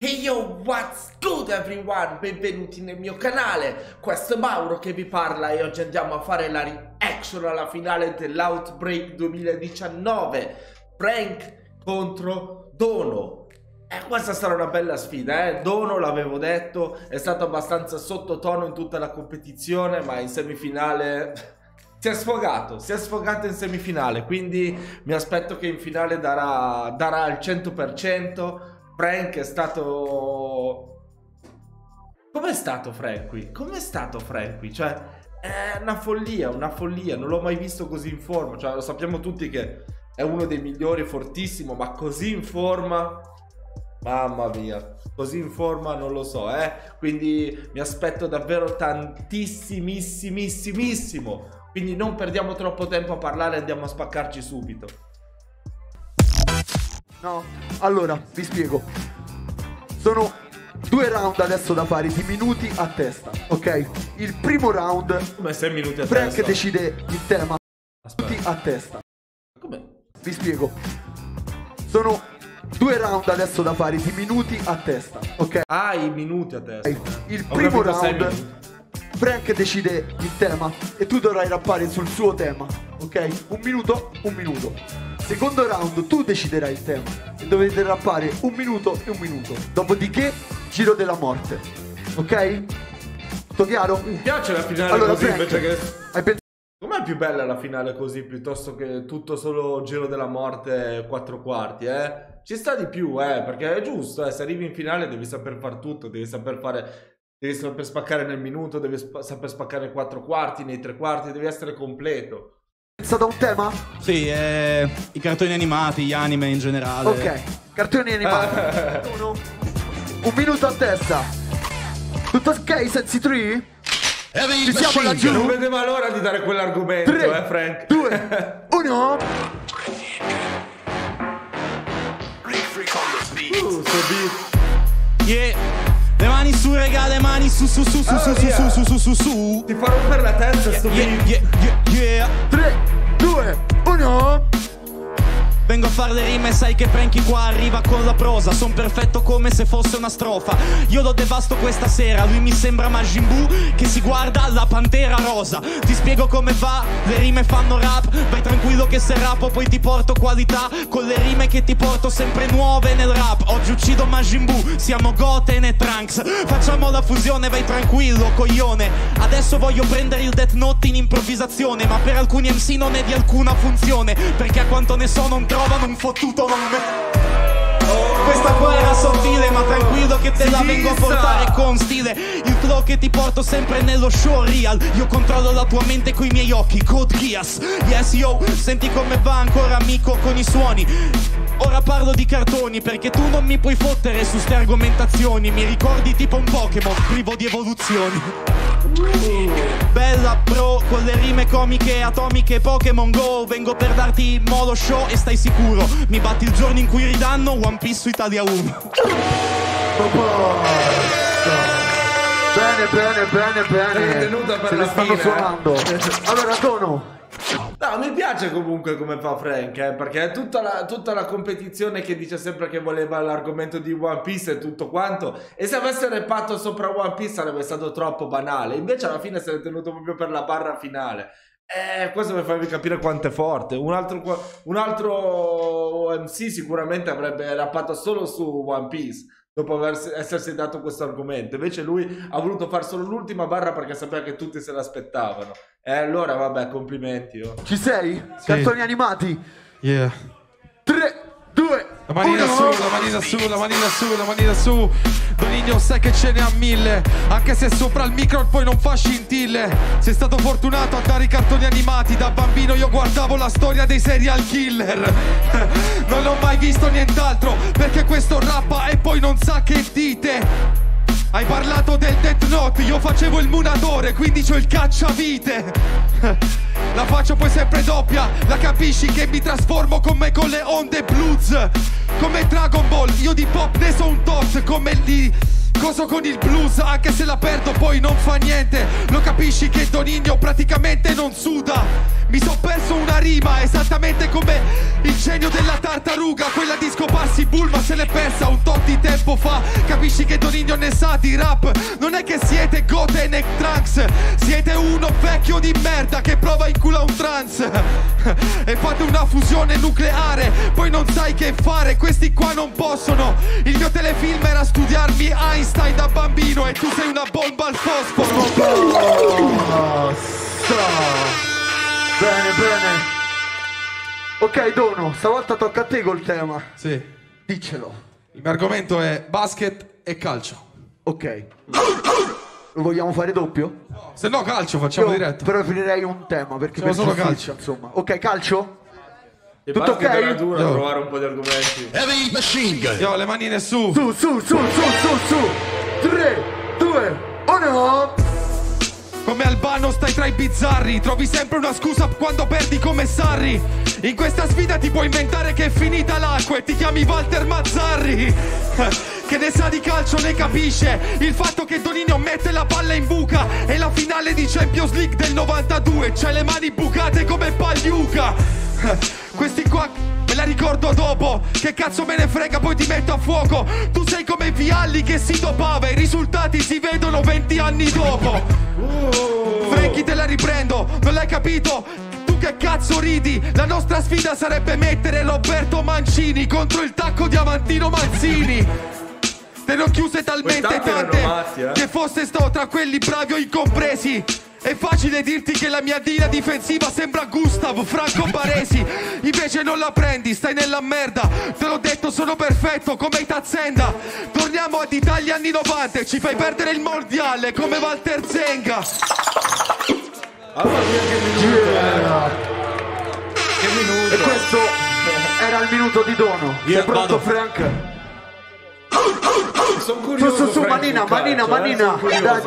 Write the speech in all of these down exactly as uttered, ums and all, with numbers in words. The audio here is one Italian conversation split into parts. Hey yo, what's good everyone? Benvenuti nel mio canale, questo è Mauro che vi parla e oggi andiamo a fare la reaction alla finale dell'Outbreak duemiladiciannove, Frank contro Dono. E questa sarà una bella sfida, eh? Dono, l'avevo detto, è stato abbastanza sottotono in tutta la competizione, ma in semifinale... Si è sfogato, si è sfogato in semifinale, quindi mi aspetto che in finale darà, darà il cento per cento. Frank è stato... Com'è stato Frank qui? Com'è stato Frank qui? Cioè, è una follia, una follia, non l'ho mai visto così in forma. Cioè, lo sappiamo tutti che è uno dei migliori, fortissimo, ma così in forma... Mamma mia, così in forma non lo so, eh? Quindi mi aspetto davvero tantissimissimissimo. Quindi non perdiamo troppo tempo a parlare, andiamo a spaccarci subito. No, allora, vi spiego. Sono due round adesso da fare di minuti a testa, ok? Il primo round... Come sei minuti a Frank testa? Frank decide il tema. Aspetta. Minuti a testa. Come? Vi spiego. Sono due round adesso da fare di minuti a testa, ok? Ah, i minuti a testa. Okay. Il Ho primo round... Frank decide il tema e tu dovrai rappare sul suo tema, ok? Un minuto, un minuto. Secondo round tu deciderai il tema e dovete rappare un minuto e un minuto. Dopodiché giro della morte, ok? Tutto chiaro? Mi piace la finale allora, così Frank, invece che... Hai pensato... Com'è più bella la finale così piuttosto che tutto solo giro della morte quattro quarti, eh? Ci sta di più, eh? Perché è giusto, eh? Se arrivi in finale devi saper far tutto, devi saper fare... Devi saper spaccare nel minuto, devi saper spaccare nei quattro quarti, nei tre quarti, devi essere completo. È stato un tema? Sì, eh, i cartoni animati, gli anime in generale. Ok, cartoni animati. Uno. Un minuto a testa. Tutto ok, sensi tre? Ci siamo laggiù. Non vedeva l'ora di dare quell'argomento, eh Frank. Due, uno. Uh, so yeah. Le mani su, regà, le mani su, su, su, su, oh, su, su, yeah. su, su, su, su, su. Ti fa rompere la testa, yeah, sto yeah, yeah, yeah, yeah. tre, due, uno. Vengo a far le rime, sai che Franky qua arriva con la prosa. Son perfetto come se fosse una strofa. Io lo devasto questa sera, lui mi sembra Majin Buu che si guarda alla pantera rosa. Ti spiego come va, le rime fanno rap. Vai tranquillo che se rapo poi ti porto qualità. Con le rime che ti porto sempre nuove nel rap. Oggi uccido Majin Buu, siamo Goten e Trunks. Facciamo la fusione, vai tranquillo coglione. Adesso voglio prendere il Death Note in improvvisazione, ma per alcuni M C non è di alcuna funzione, perché a quanto ne so non trovano un fottuto nome. Oh, questa qua era sottile, ma tranquillo che te la vengo a portare con stile. Il flow che ti porto sempre nello show real. Io controllo la tua mente coi miei occhi, Code Geass. Yes yo, senti come va ancora amico con i suoni. Ora parlo di cartoni perché tu non mi puoi fottere su ste argomentazioni. Mi ricordi tipo un Pokémon privo di evoluzioni. Uh, bella pro, con le rime comiche, atomiche, Pokémon Go. Vengo per darti modo show e stai sicuro. Mi batti il giorno in cui ridanno One Piece su Italia uno. Bene, bene, bene, bene. Tenuta per Se la stanno fine, suonando. Eh. Allora, Dono. No, mi piace comunque come fa Frank, eh, perché è tutta la, tutta la competizione che dice sempre che voleva l'argomento di One Piece e tutto quanto. E se avesse reppato sopra One Piece sarebbe stato troppo banale. Invece alla fine si è tenuto proprio per la barra finale. Eh, questo per farvi capire quanto è forte. Un altro, un altro M C sicuramente avrebbe rappato solo su One Piece dopo aver, essersi dato questo argomento. Invece lui ha voluto fare solo l'ultima barra perché sapeva che tutti se l'aspettavano. E allora vabbè, complimenti. Oh. Ci sei? Sì. Cartoni animati? Yeah. tre, due, la manina uno. Su, la manina su, la manina su, la manina su. Donigno sai che ce ne ha mille, anche se sopra il micro poi non fa scintille. Sei stato fortunato a dare i cartoni animati. Da bambino io guardavo la storia dei serial killer. Non ho mai visto nient'altro, perché questo rappa e poi non sa che dite. Hai parlato del Death Note, io facevo il munatore, quindi c'ho il cacciavite. La faccio poi sempre doppia, la capisci che mi trasformo come con le onde blues. Come Dragon Ball, io di pop ne so un tot, come lì... Coso con il blues, anche se la perdo poi non fa niente. Lo capisci che Donigno praticamente non suda. Mi son perso una rima, esattamente come il genio della tartaruga, quella di scoparsi Bulma se l'è persa un tot di tempo fa. Capisci che Donigno ne sa di rap. Non è che siete gote e neck trunks, siete uno vecchio di merda che prova in culo a un trans e fate una fusione nucleare, poi non sai che fare. Questi qua non possono. Il mio telefilm era studiarmi Einstein da bambino e tu sei una bomba al fosforo. Bene, bene. Ok, Dono, stavolta tocca a te col tema. Sì. Diccelo. Il mio argomento è basket e calcio. Ok. Lo vogliamo fare doppio? No. Se no calcio facciamo. Io diretto preferirei un tema perché per solo calcio, insomma. Ok, calcio? E tutto ok? Dura, no. Provare un po' di argomenti. Heavy Machine Gun. Io, le manine su. Su, su, su, su, su, su. tre, due, uno. Come Albano stai tra i bizzarri, trovi sempre una scusa quando perdi come Sarri. In questa sfida ti puoi inventare che è finita l'acqua e ti chiami Walter Mazzarri. Che ne sa di calcio ne capisce il fatto che Donigno mette la palla in buca e la finale di Champions League del novantadue c'hai le mani bucate come Pagliuca. Questi qua me la ricordo dopo, che cazzo me ne frega, poi ti metto a fuoco. Tu sei come Vialli che si dopava, i risultati si vedono venti anni dopo. uh. Franky te la riprendo, non l'hai capito? Tu che cazzo ridi? La nostra sfida sarebbe mettere Roberto Mancini contro il tacco di Avantino Mazzini. Te ne ho chiuse talmente tante matti, eh? Che fosse sto tra quelli bravi o incompresi. È facile dirti che la mia linea difensiva sembra Gustavo Franco Baresi. Invece non la prendi, stai nella merda. Te l'ho detto, sono perfetto come Itazenda. Torniamo ad Italia anni novanta e ci fai perdere il mondiale come Walter Zenga. Allora, che minuto, yeah. Che minuto. E questo era il minuto di Dono. Sei pronto, Frank? Sono curioso, su, su, su, Frank, manina, manina, calcio, manina, eh? Curioso, dai,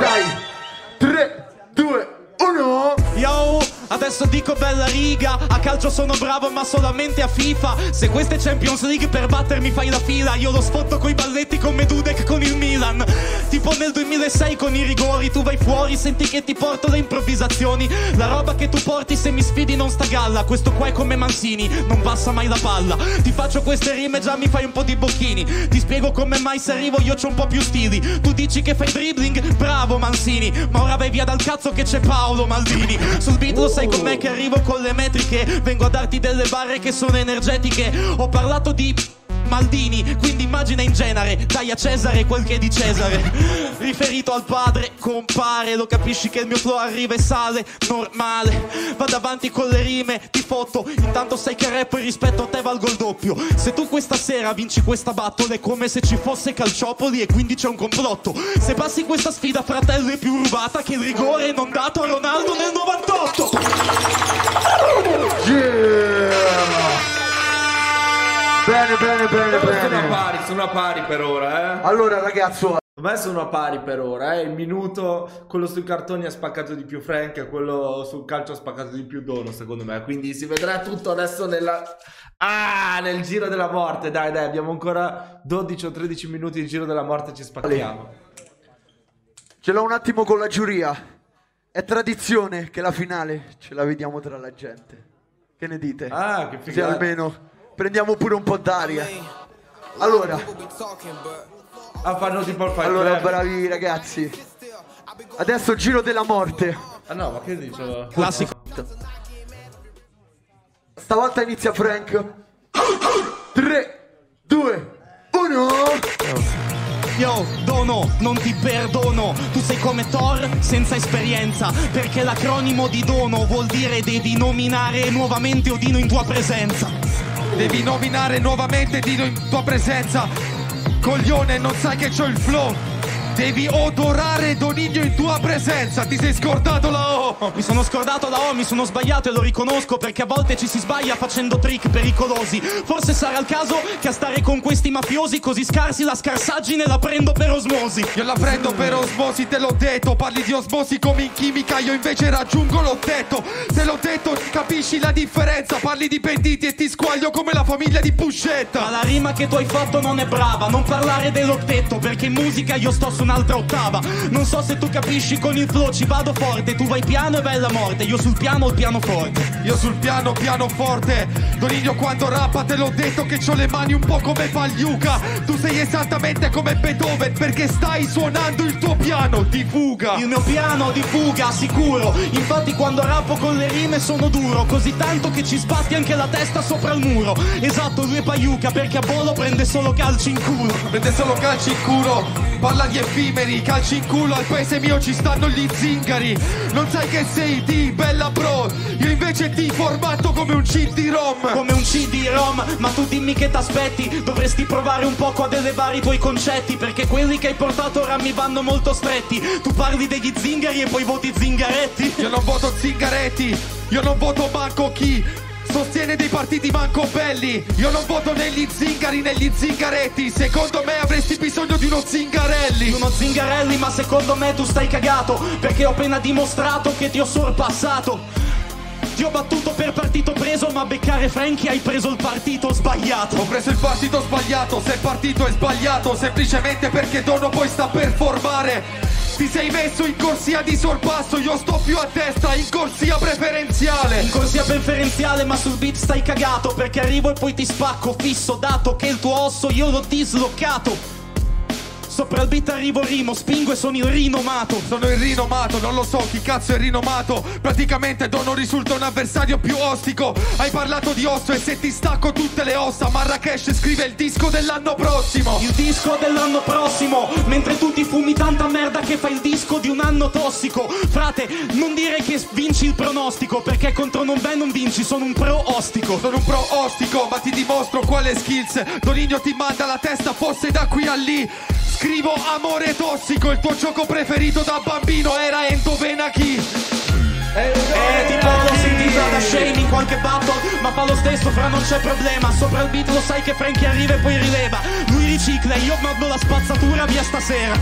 dai. Tre, due, uno. Yo, adesso dico bella riga, a calcio sono bravo ma solamente a FIFA. Se questa è Champions League per battermi fai la fila. Io lo sfotto coi balletti come Dudek con il Milan. Tipo nel duemilasei con i rigori, tu vai fuori, senti che ti porto le improvvisazioni. La roba che tu porti se mi sfidi non sta galla. Questo qua è come Mancini, non passa mai la palla. Ti faccio queste rime già mi fai un po' di bocchini. Ti spiego come mai se arrivo io c'ho un po' più stili. Tu dici che fai dribbling, bravo Mancini, ma ora vai via dal cazzo che c'è Paolo Maldini. Sul beat lo sai con me che arrivo con le metriche, vengo a darti delle barre che sono energetiche. Ho parlato di Maldini, quindi immagina in genere, dai a Cesare quel che è di Cesare. Riferito al padre, compare, lo capisci che il mio flow arriva e sale, normale. Vado avanti con le rime, ti fotto, intanto sai che rap e rispetto a te valgo il doppio. Se tu questa sera vinci questa battle è come se ci fosse Calciopoli e quindi c'è un complotto. Se passi questa sfida fratello è più rubata che il rigore non dato a Ronaldo nel novantotto. Yeah. Bene, bene, bene, bene. Sono a pari, sono a pari per ora, eh. Allora, ragazzo, a me sono a pari per ora, eh. Il minuto, quello sui cartoni ha spaccato di più Frank e quello sul calcio ha spaccato di più Dono, secondo me. Quindi si vedrà tutto adesso nella... Ah, nel giro della morte. Dai, dai, abbiamo ancora dodici o tredici minuti di giro della morte e ci spacchiamo. Ce l'ho un attimo con la giuria. È tradizione che la finale ce la vediamo tra la gente. Che ne dite? Ah, che figata. Se almeno... prendiamo pure un po' d'aria. Allora, ah, fanno tipo allora bravi ragazzi. Adesso giro della morte. Ah no, ma che dice? Classico. Stavolta inizia Frank. tre, due, uno. Yo, Dono, non ti perdono. Tu sei come Thor senza esperienza, perché l'acronimo di Dono vuol dire devi nominare nuovamente Odino in tua presenza. Devi nominare nuovamente Dino in tua presenza. Coglione, non sai che c'ho il flow. Devi odorare Donigno in tua presenza. Ti sei scordato la O. Mi sono scordato la O, mi sono sbagliato e lo riconosco, perché a volte ci si sbaglia facendo trick pericolosi. Forse sarà il caso che a stare con questi mafiosi così scarsi la scarsaggine la prendo per osmosi. Io la prendo per osmosi, te l'ho detto. Parli di osmosi come in chimica, io invece raggiungo l'ottavo. Te l'ho detto, capisci la differenza. Parli di pentiti e ti squaglio come la famiglia di Buscetta. Ma la rima che tu hai fatto non è brava. Non parlare dell'ottetto, perché in musica io sto su un'altra ottava. Non so se tu capisci, con il flow ci vado forte. Tu vai piano e bella morte, io sul piano o pianoforte. Io sul piano pianoforte. Doniglio quando rappa te l'ho detto che c'ho le mani un po' come Pagliuca. Tu sei esattamente come Beethoven perché stai suonando il tuo piano di fuga. Il mio piano di fuga sicuro. Infatti quando rappo con le rime sono duro, così tanto che ci sbatti anche la testa sopra il muro. Esatto, lui è Pagliuca perché a Bolo prende solo calci in culo. Prende solo calci in culo. Parla di effimeri, calci in culo. Al paese mio ci stanno gli zingari. Non sai che sei di bella bro, io invece ti formatto come un C D ROM. Come un C D ROM, ma tu dimmi che t'aspetti. Dovresti provare un poco ad elevare i tuoi concetti, perché quelli che hai portato ora mi vanno molto stretti. Tu parli degli zingari e poi voti Zingaretti. Io non voto Zingaretti, io non voto manco chi sostiene dei partiti manco belli. Io non voto negli zingari, negli zingaretti. Secondo me avresti bisogno di uno Zingarelli. Di uno Zingarelli, ma secondo me tu stai cagato, perché ho appena dimostrato che ti ho sorpassato. Ti ho battuto per partito preso, ma a beccare Frankie hai preso il partito sbagliato. Ho preso il partito sbagliato, se il partito è sbagliato, semplicemente perché Dono poi sta per formare. Ti sei messo in corsia di sorpasso, io sto più a testa in corsia preferenziale. In corsia preferenziale, ma sul beat stai cagato, perché arrivo e poi ti spacco fisso, dato che il tuo osso io l'ho dislocato. Sopra il beat arrivo rimo, spingo e sono il rinomato. Sono il rinomato, non lo so chi cazzo è rinomato. Praticamente Dono risulta un avversario più ostico. Hai parlato di osso e se ti stacco tutte le ossa. Marrakesh scrive il disco dell'anno prossimo. Il disco dell'anno prossimo, mentre tu ti fumi tanta merda che fai il disco di un anno tossico. Frate, non dire che vinci il pronostico, perché contro non ben non vinci, sono un pro ostico. Sono un pro ostico, ma ti dimostro quale skills. Donigno ti manda la testa, forse da qui a lì. Scrivo amore tossico, il tuo gioco preferito da bambino era Endo Benaki. Eh, ti parlo sentita da Shane in qualche battle, ma fa lo stesso, fra non c'è problema. Sopra il beat lo sai che Frankie arriva e poi rileva. Lui ricicla e io mando la spazzatura via stasera.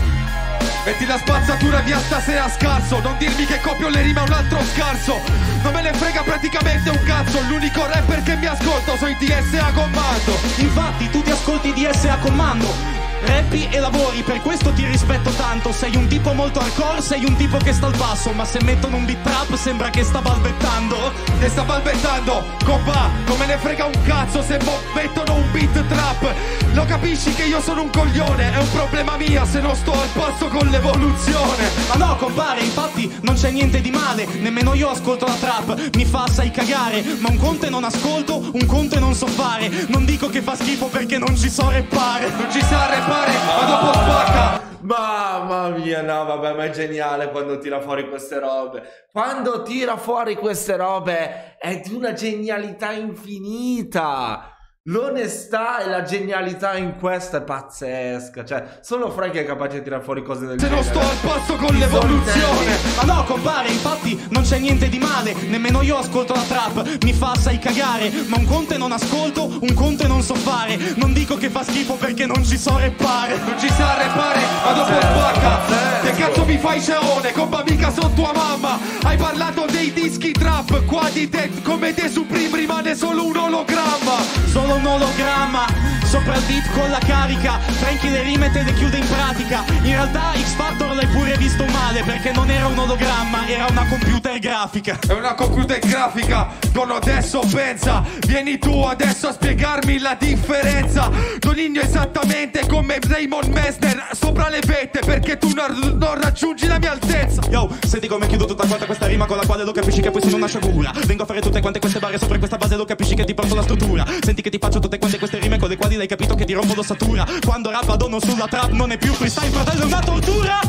Metti la spazzatura via stasera scarso, non dirmi che copio le rime a un altro scarso. Non me ne frega praticamente un cazzo, l'unico rapper che mi ascolto sono i D S A Comando. Infatti tu ti ascolti D S A Comando, rappi e lavori, per questo ti rispetto tanto. Sei un tipo molto hardcore, sei un tipo che sta al passo, ma se mettono un beat trap sembra che sta balbettando. Che sta balbettando, compa, non me ne frega un cazzo se mettono un beat trap. Lo capisci che io sono un coglione, è un problema mio se non sto al passo con l'evoluzione. Ma no compare, infatti non c'è niente di male, nemmeno io ascolto la trap, mi fa assai cagare. Ma un conto non ascolto, un conto non so fare. Non dico che fa schifo perché non ci so rappare. Non ci sa rappare. Ma dopo spacca. Mamma mia, no vabbè, ma è geniale quando tira fuori queste robe. Quando tira fuori queste robe è di una genialità infinita. L'onestà e la genialità in questo è pazzesca. Cioè, solo Frankie è capace di tirare fuori cose del genere. Se non sto al passo con l'evoluzione. Ma no, compare, infatti non c'è niente di male. Nemmeno io ascolto la trap, mi fa assai cagare. Ma un conto non ascolto, un conto non so fare. Non dico che fa schifo perché non ci so rappare. Non ci sa rappare, ma dopo spacca. Che cazzo mi fai ceone, compa mica sono tua mamma. Hai parlato dei dischi trap, qua di te come te Supreme rimane solo un ologramma. Solo un ologramma, sopra il beat con la carica, Frankie le rime te le chiude in pratica. In realtà X Factor l'hai pure visto male, perché non era un ologramma, era una computer grafica. È una computer grafica, Dono adesso pensa, vieni tu adesso a spiegarmi la differenza. Donigno esattamente come Raymond Messner, sopra le vette perché tu non, non raggiungi la mia altezza. Yo, senti come chiudo tutta quanta questa rima con la quale lo capisci che poi sono una sciagura. Vengo a fare tutte quante queste barre sopra questa base, lo capisci che ti porto la struttura. Senti che ti faccio tutte quante queste rime con le quali l'hai capito che ti rompo l'ossatura. Quando rappa Dono sulla trap non è più freestyle, fratello, è una tortura.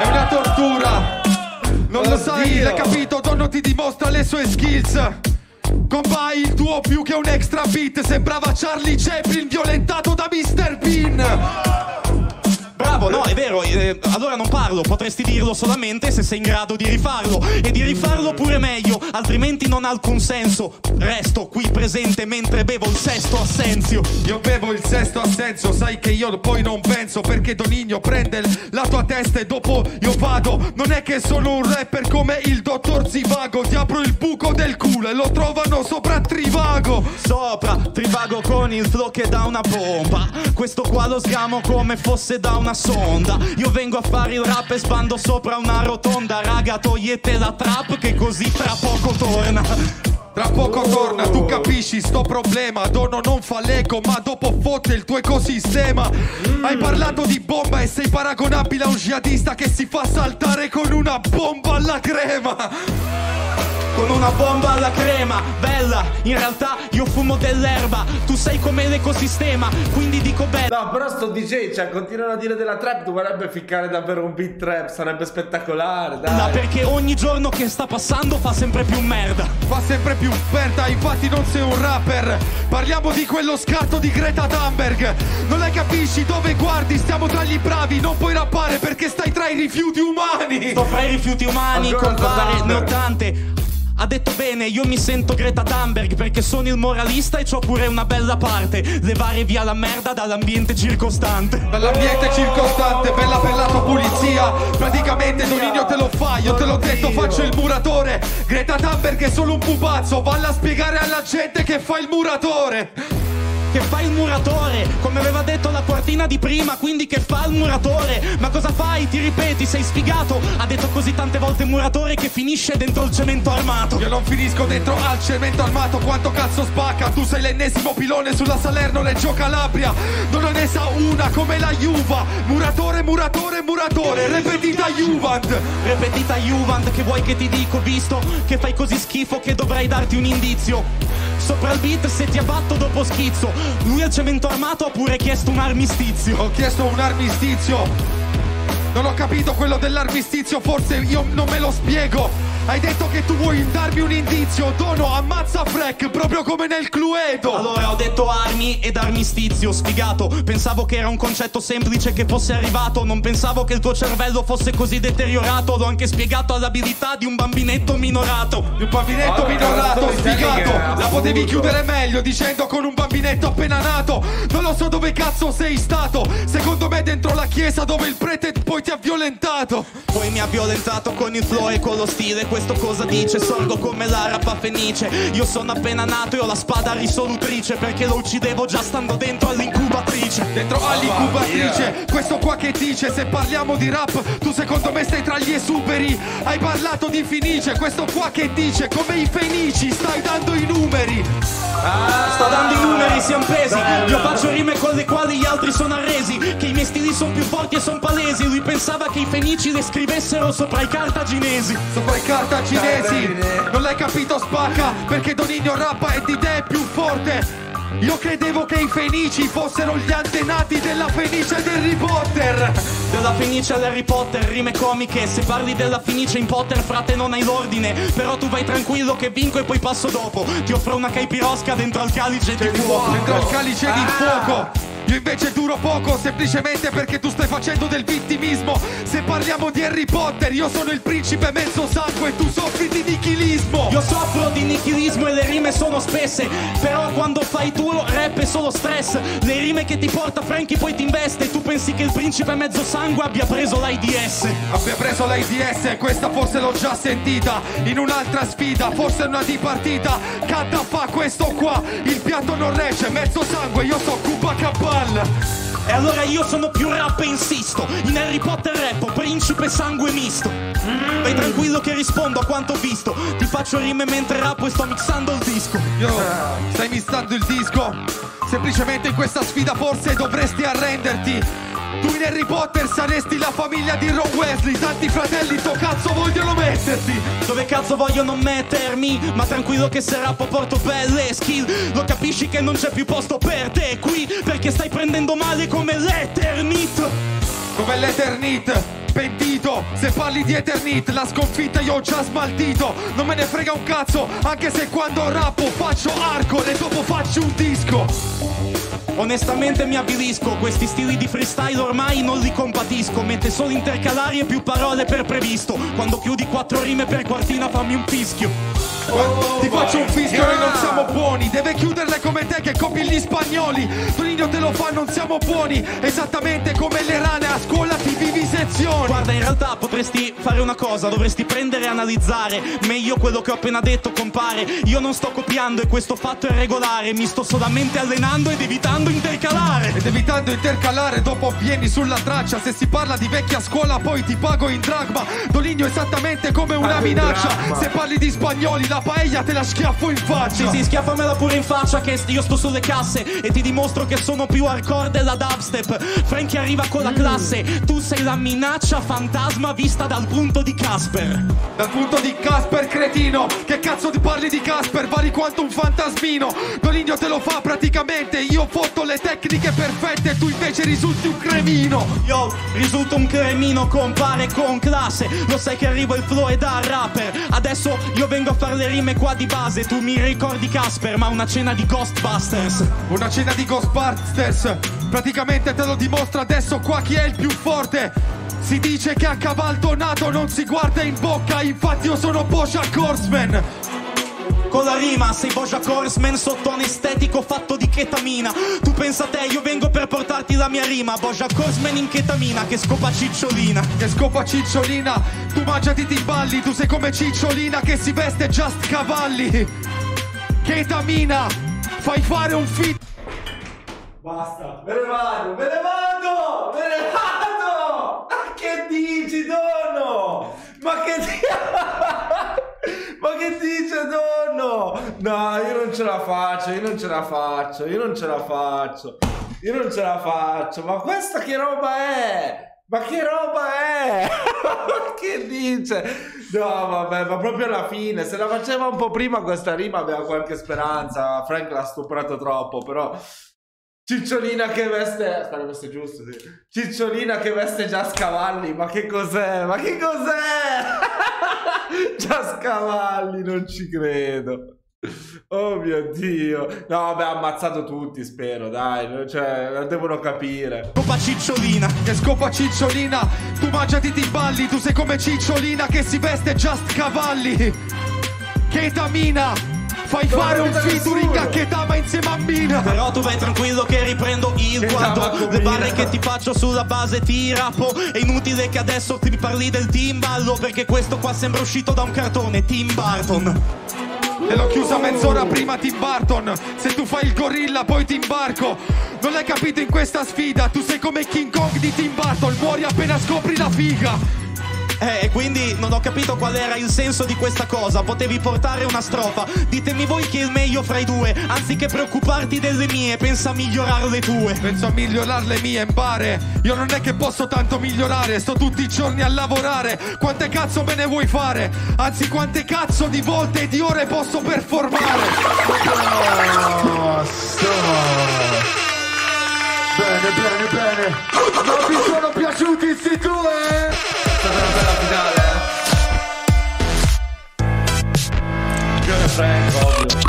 È una tortura. Non lo sai, l'hai capito, Dono ti dimostra le sue skills. Compa, il tuo più che un extra beat sembrava Charlie Chaplin violentato da mister Bean. Bravo, no, è vero, eh, allora non parlo, potresti dirlo solamente se sei in grado di rifarlo. E di rifarlo pure meglio, altrimenti non ha alcun senso. Resto qui presente mentre bevo il sesto assenzio. Io bevo il sesto assenzio, sai che io poi non penso, perché Donigno prende la tua testa e dopo io vado. Non è che sono un rapper come il dottor Zivago, ti apro il buco del culo e lo trovano sopra Trivago. Sopra Trivago con il flow che dà una bomba, questo qua lo sgamo come fosse da una sonda. onda. Io vengo a fare il rap e sbando sopra una rotonda. Raga, togliete la trap che così tra poco torna. Tra poco torna, tu capisci sto problema. Dono non fa l'eco, ma dopo fotte il tuo ecosistema. mm. Hai parlato di bomba e sei paragonabile a un jihadista che si fa saltare con una bomba alla crema. Con una bomba alla crema, bella. In realtà io fumo dell'erba. Tu sei come l'ecosistema, quindi dico bella. No, però sto D J, cioè, continuano a dire della trap. Dovrebbe ficcare davvero un beat trap. Sarebbe spettacolare, dai. No, perché ogni giorno che sta passando fa sempre più merda. Fa sempre più merda, infatti non sei un rapper. Parliamo di quello scatto di Greta Thunberg. Non la capisci, dove guardi? Stiamo tra gli bravi, non puoi rappare perché stai tra i rifiuti umani. Sto tra i rifiuti umani, compare, ne ho tante. Ha detto bene, io mi sento Greta Thunberg perché sono il moralista e c'ho pure una bella parte. Levare via la merda dall'ambiente circostante. Dall'ambiente circostante, bella per la tua pulizia. Praticamente Doninio te lo fa, io te l'ho detto, faccio il muratore. Greta Thunberg è solo un pupazzo, valla a spiegare alla gente che fa il muratore. Che fa il muratore, come aveva detto la quartina di prima, quindi che fa il muratore. Ma cosa fai? Ti ripeti, sei sfigato. Ha detto così tante volte il muratore che finisce dentro il cemento armato. Io non finisco dentro al cemento armato, quanto cazzo spacca. Tu sei l'ennesimo pilone sulla Salerno-Reggio Calabria. Non ne sa una come la Juva. Muratore, muratore, muratore, repetita Juvent. Repetita Juvent, che vuoi che ti dico, visto che fai così schifo che dovrei darti un indizio. Sopra il beat se ti abbatto dopo schizzo. Lui al cemento armato ha pure chiesto un armistizio. Ho chiesto un armistizio. Non ho capito quello dell'armistizio, forse io non me lo spiego. Hai detto che tu vuoi darmi un indizio. Dono ammazza Freck, proprio come nel Cluedo. Allora ho detto armi ed armistizio, sfigato. Pensavo che era un concetto semplice che fosse arrivato. Non pensavo che il tuo cervello fosse così deteriorato. L'ho anche spiegato all'abilità di un bambinetto minorato. Di un bambinetto minorato, sfigato. La potevi chiudere meglio dicendo con un bambinetto appena nato. Non lo so dove cazzo sei stato. Secondo me dentro la chiesa dove il prete poi ti ha violentato. Poi mi ha violentato con il flow e con lo stile. Questo cosa dice? Sorgo come l'araba fenice. Io sono appena nato e ho la spada risolutrice, perché lo uccidevo già stando dentro all'incubatrice. Dentro all'incubatrice, questo qua che dice. Se parliamo di rap, tu secondo me stai tra gli esuberi. Hai parlato di fenice, questo qua che dice. Come i fenici, stai dando i numeri. ah, Sto dando i numeri, siamo presi. Io faccio rime con le quali gli altri sono arresi. Che i miei stili sono più forti e sono palesi. Lui pensava che i fenici le scrivessero sopra i cartaginesi. Sopra i cartaginesi. Cartaginesi, non l'hai capito spacca, perché Doninio rappa e di te è più forte. Io credevo che i fenici fossero gli antenati della fenice d'Harry Potter. Della fenice all'Harry Potter, rime comiche. Se parli della fenice in Potter, frate, non hai l'ordine. Però tu vai tranquillo che vinco e poi passo dopo. Ti offro una caipirosca dentro al calice di fuoco. Dentro al calice ah. di fuoco. Io invece duro poco, semplicemente perché tu stai facendo del vittimismo. Se parliamo di Harry Potter, io sono il principe mezzo sangue e tu soffri di nichilismo. Io soffro di nichilismo e le rime sono spesse. Però quando fai tu rap è solo stress. Le rime che ti porta Frankie poi ti investe. Tu pensi che il principe mezzo sangue abbia preso l'AIDS. Abbia preso l'AIDS, questa forse l'ho già sentita. In un'altra sfida, forse una di partita. Canta fa questo qua, il piatto non regge. Mezzo sangue, io so Cuba Cabana. E allora io sono più rap e insisto. In Harry Potter rappo, principe sangue misto. mm. Vai tranquillo che rispondo a quanto ho visto. Ti faccio rime mentre rappo e sto mixando il disco. Yo, stai mixando il disco? Semplicemente in questa sfida forse dovresti arrenderti. Tu in Harry Potter saresti la famiglia di Ron Weasley. Tanti fratelli, sto cazzo vogliono metterti. Dove cazzo vogliono mettermi? Ma tranquillo che se rappo porto belle skill. Lo capisci che non c'è più posto per te qui, perché stai prendendo male come l'Eternit. Come l'Eternit, pentito. Se parli di Eternit, la sconfitta io ho già smaltito. Non me ne frega un cazzo, anche se quando rappo faccio arco e dopo faccio un disco. Onestamente mi avvilisco, questi stili di freestyle ormai non li compatisco. Mette solo intercalari e più parole per previsto. Quando chiudi quattro rime per quartina fammi un fischio. oh, Ti faccio un fischio, noi non siamo buoni. Deve chiuderle come te che copi gli spagnoli. Doninio te lo fa, non siamo buoni. Esattamente come le rane a scuola ti vivi sezioni. Guarda, in realtà potresti fare una cosa, dovresti prendere e analizzare meglio quello che ho appena detto, compare. Io non sto copiando e questo fatto è regolare, mi sto solamente allenando ed evitando intercalare. Ed evitando intercalare, dopo vieni sulla traccia. Se si parla di vecchia scuola poi ti pago in dragma. Doligno esattamente come una minaccia. Se parli di spagnoli la paella te la schiaffo in faccia. Sì sì, schiaffamela pure in faccia che io sto sulle casse e ti dimostro che sono più hardcore della dubstep. Frankie arriva con la classe, tu sei la minaccia fantasma vista dal punto di Casper. Dal punto di Casper, cretino, che cazzo ti parli di Casper? Vari quanto un fantasmino. Doligno te lo fa praticamente, io fotto le tecniche perfette, tu invece risulti un cremino. Yo, risulto un cremino, compare, con classe. Lo sai che arrivo il flow e da rapper, adesso io vengo a fare le rime qua di base. Tu mi ricordi Casper, ma una cena di Ghostbusters. Una cena di Ghostbusters, praticamente te lo dimostra adesso qua chi è il più forte. Si dice che a cavallo nato non si guarda in bocca, infatti io sono Bojack Horseman. Con la rima sei Bojack Horseman sotto anestetico fatto di chetamina. Tu pensa a te, io vengo per portarti la mia rima. Bojack Horseman in chetamina che scopa cicciolina. Che scopa cicciolina, tu mangiati ti balli, tu sei come cicciolina che si veste just cavalli. Chetamina, fai fare un fit. Basta, me ne vado, me ne vado, me ne vado. Che dici, Donno? Ma che dici? Ma che dice, Donno? No, io non ce la faccio, io non ce la faccio, io non ce la faccio, io non ce la faccio. Ma questa che roba è? Ma che roba è? Che dice? No, vabbè, ma proprio alla fine, se la faceva un po' prima questa rima aveva qualche speranza. Frank l'ha stuprato troppo, però... Cicciolina che veste... Aspetta, questo è giusto, sì. Cicciolina che veste già scavalli, ma che cos'è? Ma che cos'è? Già scavalli, non ci credo. Oh mio Dio. No, vabbè, ha ammazzato tutti, spero, dai. Cioè, la devono capire. Scopa cicciolina. Che scopa cicciolina. Tu mangiati ti balli, tu sei come cicciolina che si veste just cavalli. Chetamina. Fai non fare un featuring a Chetama insieme a Mina. Però tu vai tranquillo che riprendo il guardo. Le barre che ti faccio sulla base ti rapo. È inutile che adesso ti parli del timballo, perché questo qua sembra uscito da un cartone. Tim Burton. E l'ho chiusa mezz'ora prima Tim Burton. Se tu fai il gorilla poi ti imbarco. Non l'hai capito in questa sfida, tu sei come King Kong di Tim Burton. Muori appena scopri la figa. Eh, quindi non ho capito qual era il senso di questa cosa. Potevi portare una strofa. Ditemi voi chi è il meglio fra i due. Anziché preoccuparti delle mie, pensa a migliorare le tue. Penso a migliorare le mie, impare. Io non è che posso tanto migliorare, sto tutti i giorni a lavorare. Quante cazzo me ne vuoi fare? Anzi, quante cazzo di volte e di ore posso performare? Oh, so. Bene, bene, bene. Non mi sono piaciuti i sì, due. È stata una bella finale, eh? Io ne Frank, ovvio.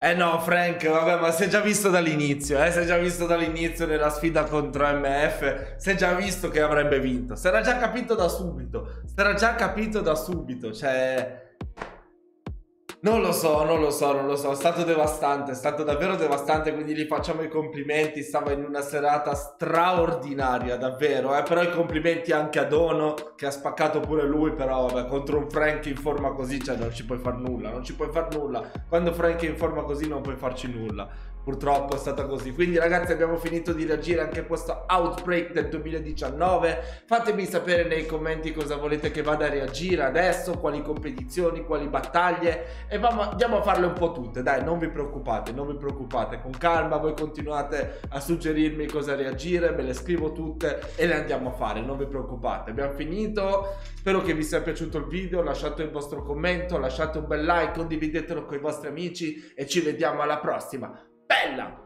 Eh no, Frank, vabbè, ma si è già visto dall'inizio, eh? Si è già visto dall'inizio nella sfida contro M F. Si è già visto che avrebbe vinto. Si era già capito da subito. Si era già capito da subito, cioè... Non lo so, non lo so, non lo so, è stato devastante, è stato davvero devastante, quindi gli facciamo i complimenti, stava in una serata straordinaria, davvero, eh? Però i complimenti anche a Dono, che ha spaccato pure lui, però vabbè, contro un Frank in forma così, cioè non ci puoi far nulla, non ci puoi far nulla, quando Frank è in forma così non puoi farci nulla, purtroppo è stata così. Quindi ragazzi abbiamo finito di reagire anche a questo Outbreak del duemiladiciannove, fatemi sapere nei commenti cosa volete che vada a reagire adesso, quali competizioni, quali battaglie, e vamo, andiamo a farle un po' tutte, dai, non vi preoccupate, non vi preoccupate, con calma voi continuate a suggerirmi cosa reagire, me le scrivo tutte e le andiamo a fare, non vi preoccupate. Abbiamo finito, spero che vi sia piaciuto il video, lasciate il vostro commento, lasciate un bel like, condividetelo con i vostri amici e ci vediamo alla prossima, bella!